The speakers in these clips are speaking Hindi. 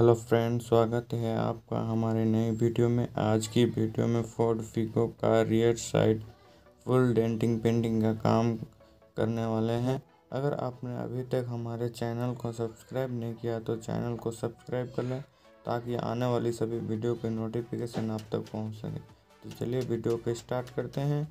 हेलो फ्रेंड्स, स्वागत है आपका हमारे नए वीडियो में। आज की वीडियो में फोर्ड फिगो का rear side full denting painting का काम करने वाले हैं। अगर आपने अभी तक हमारे चैनल को सब्सक्राइब नहीं किया तो चैनल को सब्सक्राइब कर लें ताकि आने वाली सभी वीडियो के नोटिफिकेशन आप तक पहुँच सके। तो चलिए वीडियो को स्टार्ट करते हैं।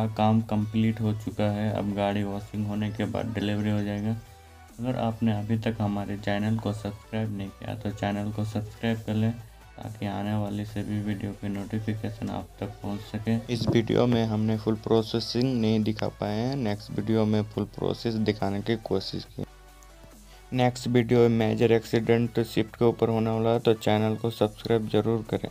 का काम कंप्लीट हो चुका है। अब गाड़ी वॉशिंग होने के बाद डिलीवरी हो जाएगा। अगर आपने अभी तक हमारे चैनल को सब्सक्राइब नहीं किया तो चैनल को सब्सक्राइब कर लें ताकि आने वाली सभी वीडियो के नोटिफिकेशन आप तक पहुंच सके। इस वीडियो में हमने फुल प्रोसेसिंग नहीं दिखा पाए हैं, नेक्स्ट वीडियो में फुल प्रोसेस दिखाने की कोशिश की। नेक्स्ट वीडियो में मेजर एक्सीडेंट तो शिफ्ट के ऊपर होने वाला है, तो चैनल को सब्सक्राइब ज़रूर करें।